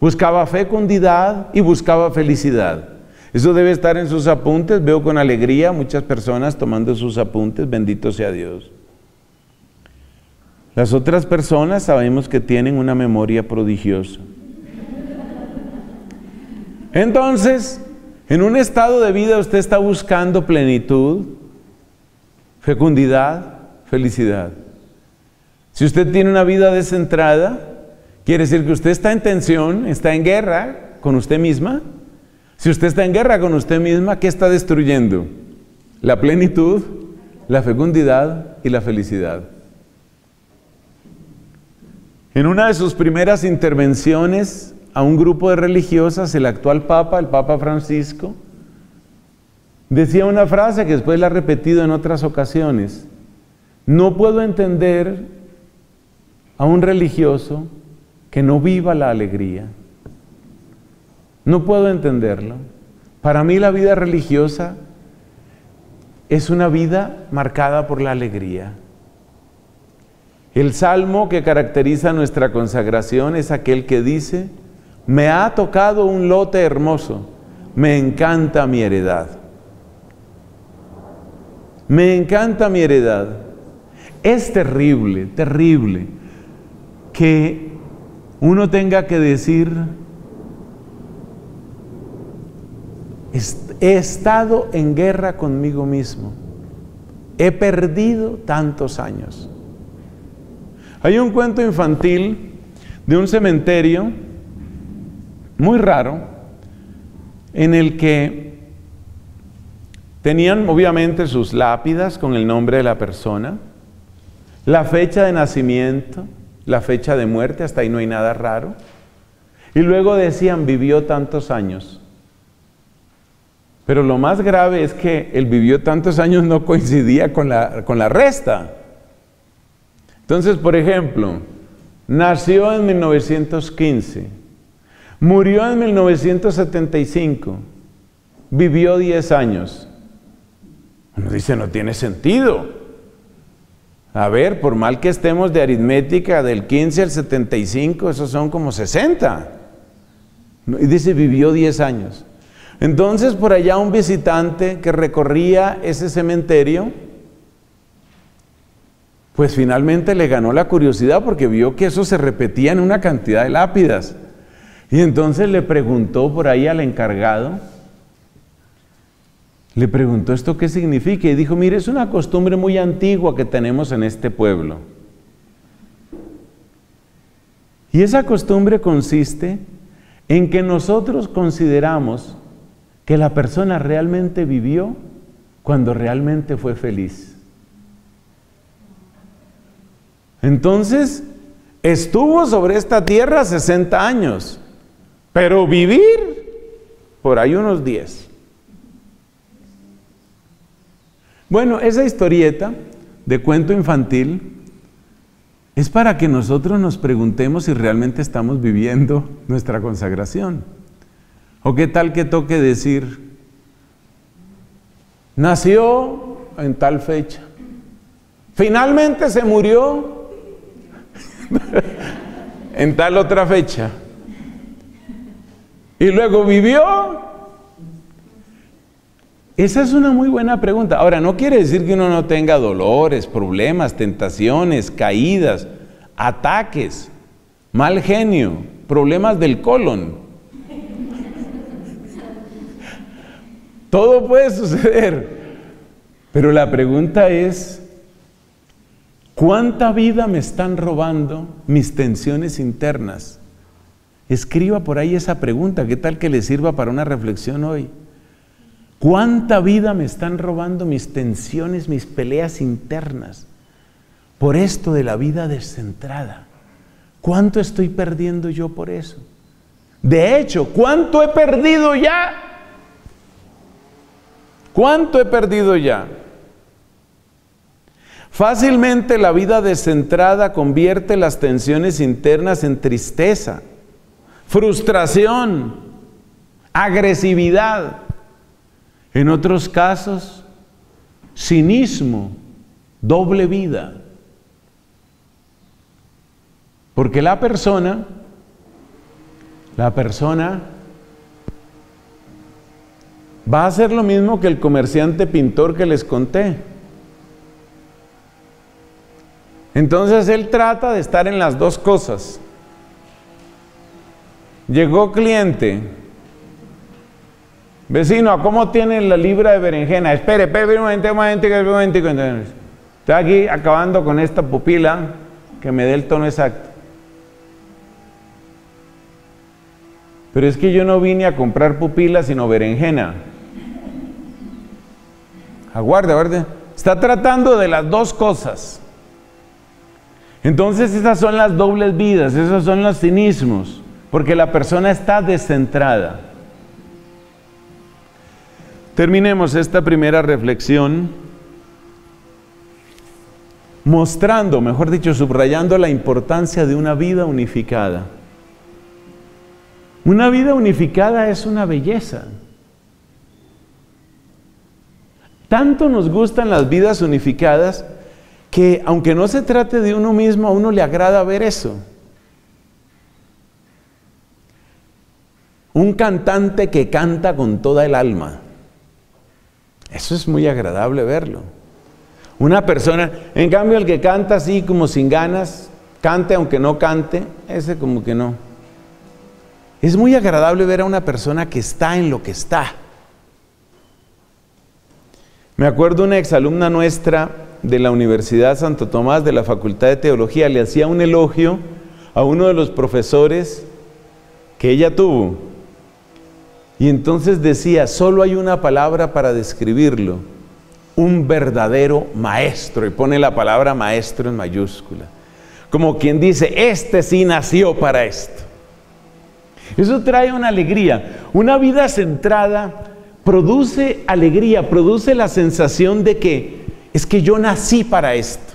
buscaba fecundidad y buscaba felicidad. Eso debe estar en sus apuntes. Veo con alegría muchas personas tomando sus apuntes, bendito sea Dios. Las otras personas sabemos que tienen una memoria prodigiosa. Entonces, en un estado de vida usted está buscando plenitud, fecundidad, felicidad. Si usted tiene una vida descentrada, quiere decir que usted está en tensión, está en guerra con usted misma. Si usted está en guerra con usted misma, ¿qué está destruyendo? La plenitud, la fecundidad y la felicidad. En una de sus primeras intervenciones a un grupo de religiosas, el actual Papa, el Papa Francisco, decía una frase que después la ha repetido en otras ocasiones. No puedo entender a un religioso que no viva la alegría. No puedo entenderlo. Para mí la vida religiosa es una vida marcada por la alegría. El salmo que caracteriza nuestra consagración es aquel que dice: me ha tocado un lote hermoso, me encanta mi heredad. Me encanta mi heredad. Es terrible, terrible que uno tenga que decir: he estado en guerra conmigo mismo. He perdido tantos años. Hay un cuento infantil de un cementerio muy raro en el que tenían obviamente sus lápidas con el nombre de la persona, la fecha de nacimiento, la fecha de muerte, hasta ahí no hay nada raro. Y luego decían: vivió tantos años. Pero lo más grave es que él vivió tantos años no coincidía con la resta. Entonces, por ejemplo, nació en 1915, murió en 1975, vivió 10 años. Uno dice: no tiene sentido. A ver, por mal que estemos de aritmética, del 15 al 75, esos son como 60. Y dice: vivió 10 años. Entonces, por allá un visitante que recorría ese cementerio, pues finalmente le ganó la curiosidad porque vio que eso se repetía en una cantidad de lápidas. Y entonces le preguntó por ahí al encargado, le preguntó: ¿esto qué significa? Y dijo: mire, es una costumbre muy antigua que tenemos en este pueblo. Y esa costumbre consiste en que nosotros consideramos que la persona realmente vivió cuando realmente fue feliz. Entonces, estuvo sobre esta tierra 60 años, pero vivir por ahí unos 10. Bueno, esa historieta de cuento infantil es para que nosotros nos preguntemos si realmente estamos viviendo nuestra consagración. ¿O qué tal que toque decir: nació en tal fecha, finalmente se murió en tal otra fecha, y luego vivió? Esa es una muy buena pregunta. Ahora, no quiere decir que uno no tenga dolores, problemas, tentaciones, caídas, ataques, mal genio, problemas del colon. Todo puede suceder, pero la pregunta es: ¿cuánta vida me están robando mis tensiones internas? Escriba por ahí esa pregunta, ¿qué tal que le sirva para una reflexión hoy? ¿Cuánta vida me están robando mis tensiones, mis peleas internas? Por esto de la vida descentrada. ¿Cuánto estoy perdiendo yo por eso? De hecho, ¿cuánto he perdido ya? ¿Cuánto he perdido ya? Fácilmente la vida descentrada convierte las tensiones internas en tristeza, frustración, agresividad. En otros casos, cinismo, doble vida. Porque la persona va a hacer lo mismo que el comerciante pintor que les conté. Entonces él trata de estar en las dos cosas. Llegó cliente. Vecino, ¿cómo tiene la libra de berenjena? Espere un momento. Estoy aquí acabando con esta pupila que me dé el tono exacto. Pero es que yo no vine a comprar pupila sino berenjena. Aguarde. Está tratando de las dos cosas. Entonces esas son las dobles vidas, esos son los cinismos, porque la persona está descentrada. Terminemos esta primera reflexión mostrando, mejor dicho, subrayando la importancia de una vida unificada. Una vida unificada es una belleza. Tanto nos gustan las vidas unificadas que aunque no se trate de uno mismo, a uno le agrada ver eso. Un cantante que canta con toda el alma. Eso es muy agradable verlo. Una persona, en cambio el que canta así como sin ganas, cante aunque no cante, ese como que no. Es muy agradable ver a una persona que está en lo que está. Me acuerdo una exalumna nuestra de la Universidad Santo Tomás, de la Facultad de Teología, le hacía un elogio a uno de los profesores que ella tuvo. Y entonces decía, solo hay una palabra para describirlo, un verdadero maestro. Y pone la palabra maestro en mayúscula. Como quien dice, este sí nació para esto. Eso trae una alegría. Una vida centrada produce alegría, produce la sensación de que es que yo nací para esto.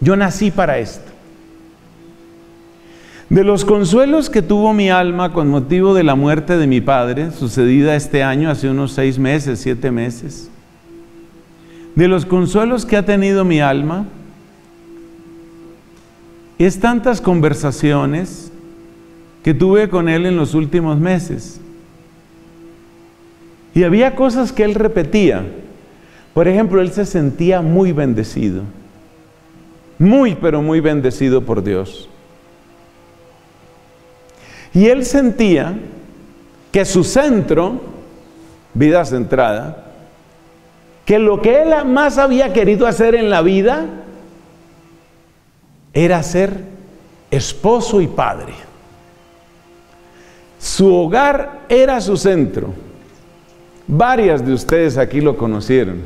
Yo nací para esto. De los consuelos que tuvo mi alma con motivo de la muerte de mi padre, sucedida este año, hace unos 6 meses, 7 meses, de los consuelos que ha tenido mi alma, es tantas conversaciones que tuve con él en los últimos meses. Y había cosas que él repetía. Por ejemplo, él se sentía muy bendecido. Muy, pero muy bendecido por Dios. Y él sentía que su centro, vida centrada, que lo que él más había querido hacer en la vida era ser esposo y padre. Su hogar era su centro. Varias de ustedes aquí lo conocieron.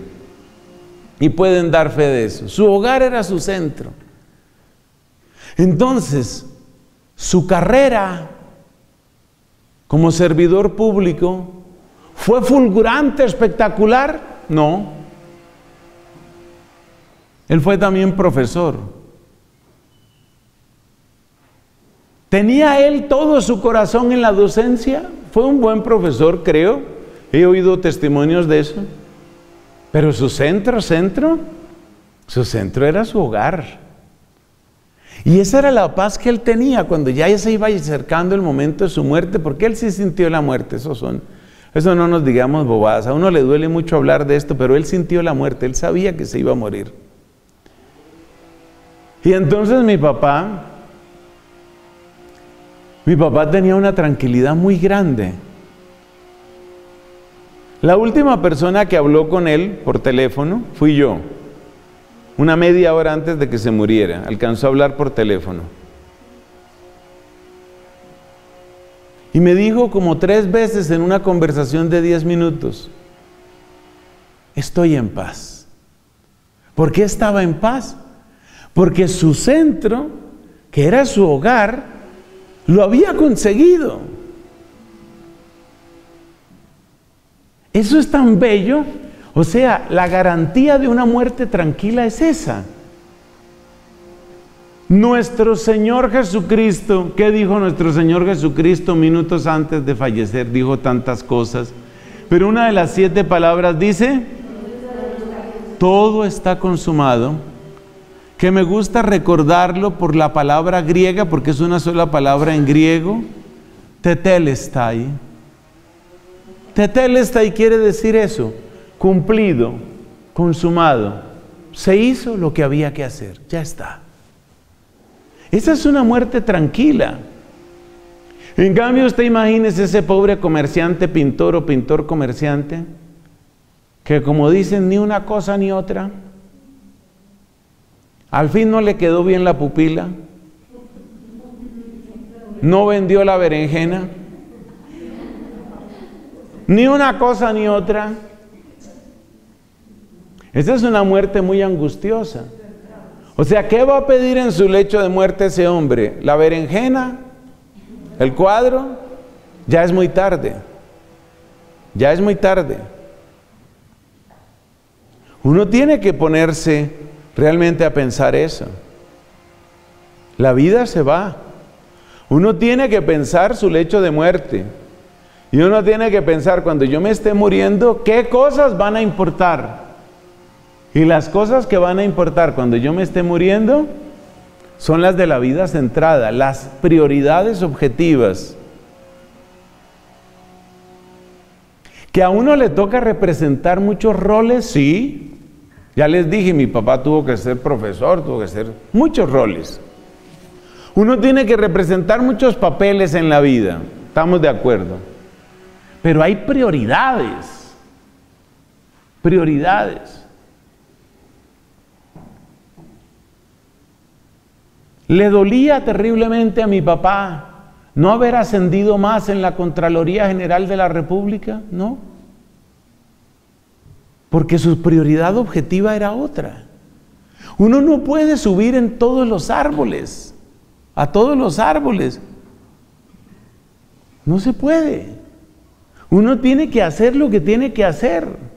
Y pueden dar fe de eso. Su hogar era su centro. Entonces, su carrera como servidor público fue fulgurante, espectacular. No. Él fue también profesor. ¿Tenía él todo su corazón en la docencia? Fue un buen profesor, creo. He oído testimonios de eso. Pero su centro era su hogar. Y esa era la paz que él tenía cuando ya se iba acercando el momento de su muerte, porque él sí sintió la muerte. Eso no nos digamos bobadas. A uno le duele mucho hablar de esto, pero él sintió la muerte, él sabía que se iba a morir. Y entonces mi papá tenía una tranquilidad muy grande. La última persona que habló con él por teléfono fui yo. Una media hora antes de que se muriera, alcanzó a hablar por teléfono. Y me dijo como 3 veces en una conversación de 10 minutos, estoy en paz. ¿Por qué estaba en paz? Porque su centro, que era su hogar, lo había conseguido. Eso es tan bello. O sea, la garantía de una muerte tranquila es esa. Nuestro Señor Jesucristo, ¿qué dijo nuestro Señor Jesucristo minutos antes de fallecer? Dijo tantas cosas, pero una de las 7 palabras dice: todo está consumado, que me gusta recordarlo por la palabra griega, porque es una sola palabra en griego, tetelestai. Tetelestai quiere decir eso: cumplido, consumado, se hizo lo que había que hacer, ya está. Esa es una muerte tranquila. En cambio, usted imagínese ese pobre comerciante pintor o pintor comerciante que, como dicen, ni una cosa ni otra. Al fin no le quedó bien la pupila, no vendió la berenjena, ni una cosa ni otra. Esa es una muerte muy angustiosa. O sea, ¿qué va a pedir en su lecho de muerte ese hombre? ¿La berenjena? ¿El cuadro? Ya es muy tarde. Ya es muy tarde. Uno tiene que ponerse realmente a pensar eso. La vida se va. Uno tiene que pensar su lecho de muerte. Y uno tiene que pensar, cuando yo me esté muriendo, ¿qué cosas van a importar? Y las cosas que van a importar cuando yo me esté muriendo son las de la vida centrada, las prioridades objetivas. Que a uno le toca representar muchos roles, sí. Ya les dije, mi papá tuvo que ser profesor, tuvo que ser muchos roles. Uno tiene que representar muchos papeles en la vida, estamos de acuerdo. Pero hay prioridades. Prioridades. Le dolía terriblemente a mi papá no haber ascendido más en la Contraloría General de la República, ¿no? Porque su prioridad objetiva era otra. Uno no puede subir en todos los árboles, a todos los árboles. No se puede. Uno tiene que hacer lo que tiene que hacer.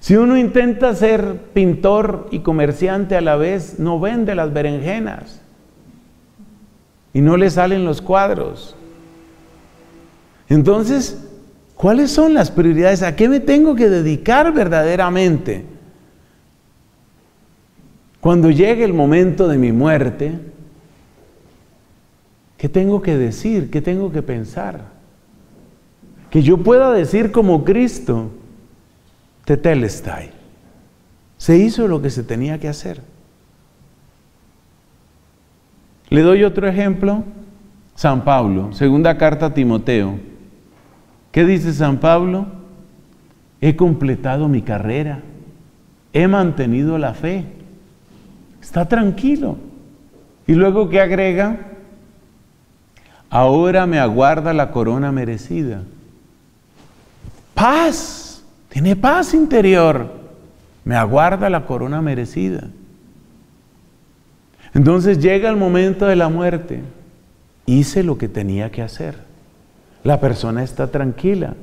Si uno intenta ser pintor y comerciante a la vez, no vende las berenjenas y no le salen los cuadros. Entonces, ¿cuáles son las prioridades? ¿A qué me tengo que dedicar verdaderamente? Cuando llegue el momento de mi muerte, ¿qué tengo que decir? ¿Qué tengo que pensar? Que yo pueda decir como Cristo: tetelestai. Se hizo lo que se tenía que hacer. Le doy otro ejemplo. San Pablo, segunda carta a Timoteo. ¿Qué dice San Pablo? He completado mi carrera. He mantenido la fe. Está tranquilo. Y luego, ¿qué agrega? Ahora me aguarda la corona merecida. ¡Paz! Tiene paz interior. Me aguarda la corona merecida. Entonces llega el momento de la muerte. Hice lo que tenía que hacer. La persona está tranquila.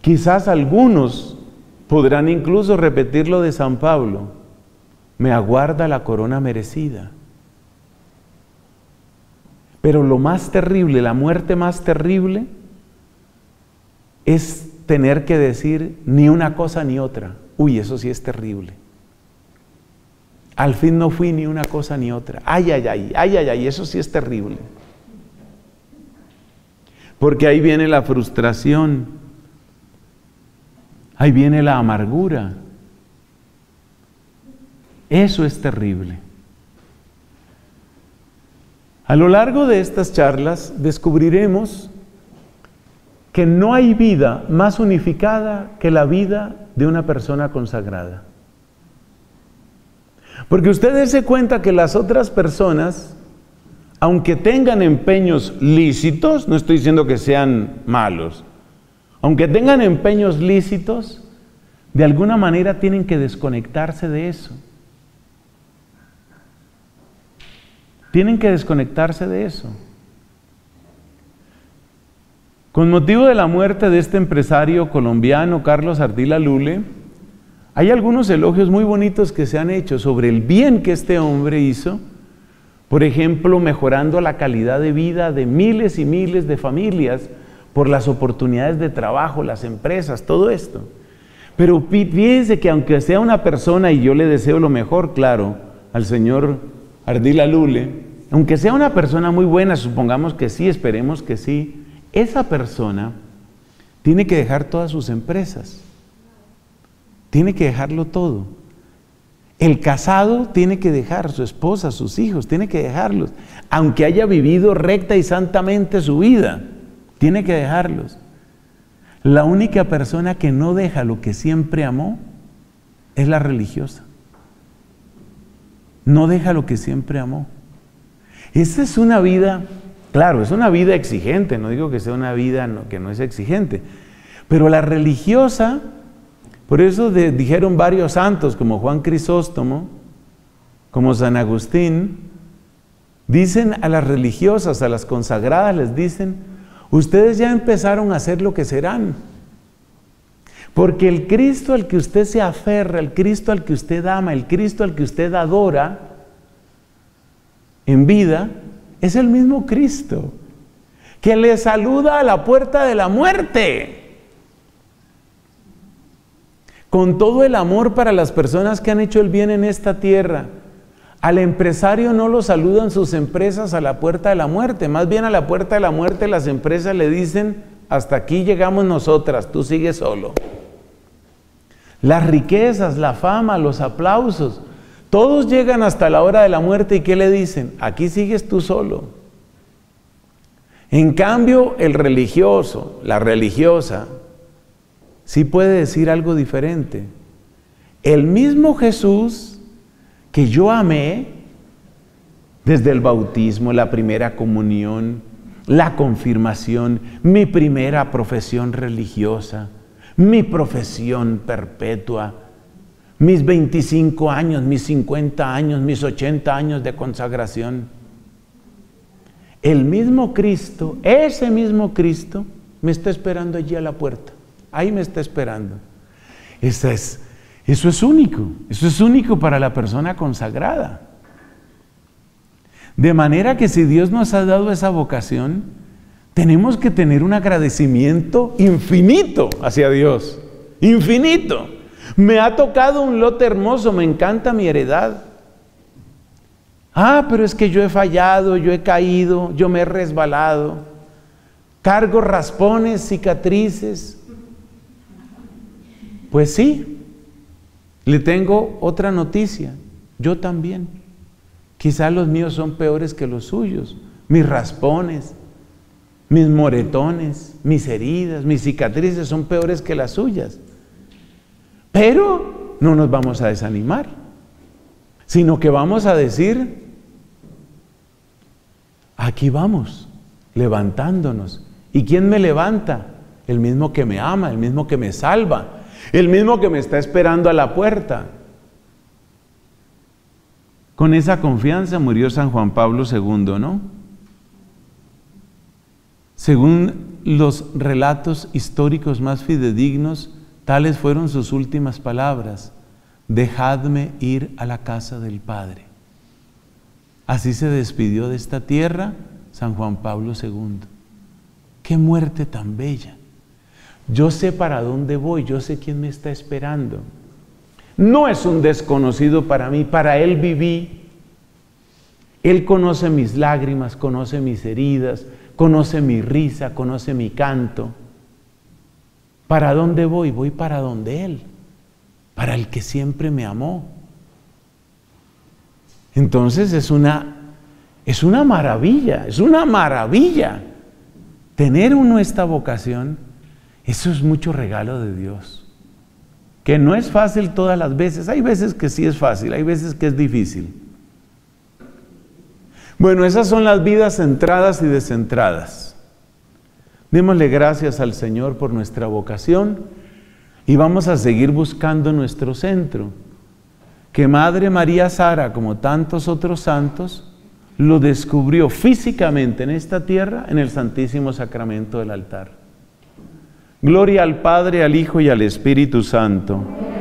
Quizás algunos podrán incluso repetir lo de San Pablo: me aguarda la corona merecida. Pero lo más terrible, la muerte más terrible, es tener que decir ni una cosa ni otra. Uy, eso sí es terrible. Al fin no fui ni una cosa ni otra. Ay, ay, ay, ay, ay, ay, eso sí es terrible. Porque ahí viene la frustración, ahí viene la amargura. Eso es terrible. A lo largo de estas charlas descubriremos que no hay vida más unificada que la vida de una persona consagrada. Porque ustedes se cuenta que las otras personas, aunque tengan empeños lícitos, no estoy diciendo que sean malos, aunque tengan empeños lícitos, de alguna manera tienen que desconectarse de eso. Tienen que desconectarse de eso. Con motivo de la muerte de este empresario colombiano, Carlos Ardila Lule, hay algunos elogios muy bonitos que se han hecho sobre el bien que este hombre hizo, por ejemplo, mejorando la calidad de vida de miles y miles de familias por las oportunidades de trabajo, las empresas, todo esto. Pero fíjense que aunque sea una persona, y yo le deseo lo mejor, claro, al señor Ardila Lule, aunque sea una persona muy buena, supongamos que sí, esperemos que sí, esa persona tiene que dejar todas sus empresas, tiene que dejarlo todo. El casado tiene que dejar su esposa, sus hijos, tiene que dejarlos. Aunque haya vivido recta y santamente su vida, tiene que dejarlos. La única persona que no deja lo que siempre amó es la religiosa. No deja lo que siempre amó. Esa es una vida, claro, es una vida exigente, no digo que sea una vida que no es exigente, pero la religiosa... Por eso dijeron varios santos, como Juan Crisóstomo, como San Agustín, dicen a las religiosas, a las consagradas, les dicen, ustedes ya empezaron a hacer lo que serán. Porque el Cristo al que usted se aferra, el Cristo al que usted ama, el Cristo al que usted adora en vida, es el mismo Cristo que le saluda a la puerta de la muerte. Con todo el amor para las personas que han hecho el bien en esta tierra, al empresario no lo saludan sus empresas a la puerta de la muerte, más bien a la puerta de la muerte las empresas le dicen, hasta aquí llegamos nosotras, tú sigues solo. Las riquezas, la fama, los aplausos, todos llegan hasta la hora de la muerte y ¿qué le dicen? Aquí sigues tú solo. En cambio, el religioso, la religiosa, sí puede decir algo diferente. El mismo Jesús que yo amé desde el bautismo, la primera comunión, la confirmación, mi primera profesión religiosa, mi profesión perpetua, mis 25 años, mis 50 años, mis 80 años de consagración. El mismo Cristo, ese mismo Cristo, me está esperando allí a la puerta. Ahí me está esperando. Eso es único para la persona consagrada. De manera que si Dios nos ha dado esa vocación, tenemos que tener un agradecimiento infinito hacia Dios, infinito. Me ha tocado un lote hermoso, me encanta mi heredad. Ah, pero es que yo he fallado, yo he caído, yo me he resbalado. Cargo raspones, cicatrices. Pues sí, le tengo otra noticia, yo también. Quizás los míos son peores que los suyos, mis raspones, mis moretones, mis heridas, mis cicatrices son peores que las suyas. Pero no nos vamos a desanimar, sino que vamos a decir, aquí vamos, levantándonos. ¿Y quién me levanta? El mismo que me ama, el mismo que me salva. El mismo que me está esperando a la puerta. Con esa confianza murió San Juan Pablo II, ¿no? Según los relatos históricos más fidedignos, tales fueron sus últimas palabras. Dejadme ir a la casa del Padre. Así se despidió de esta tierra San Juan Pablo II. ¡Qué muerte tan bella! Yo sé para dónde voy, yo sé quién me está esperando. No es un desconocido para mí, para Él viví. Él conoce mis lágrimas, conoce mis heridas, conoce mi risa, conoce mi canto. ¿Para dónde voy? Voy para donde Él, para el que siempre me amó. Entonces es una maravilla, es una maravilla tener uno esta vocación. Eso es mucho regalo de Dios, que no es fácil todas las veces. Hay veces que sí es fácil, hay veces que es difícil. Bueno, esas son las vidas entradas y desentradas. Démosle gracias al Señor por nuestra vocación y vamos a seguir buscando nuestro centro. Que Madre María Sara, como tantos otros santos, lo descubrió físicamente en esta tierra, en el Santísimo Sacramento del altar. Gloria al Padre, al Hijo y al Espíritu Santo.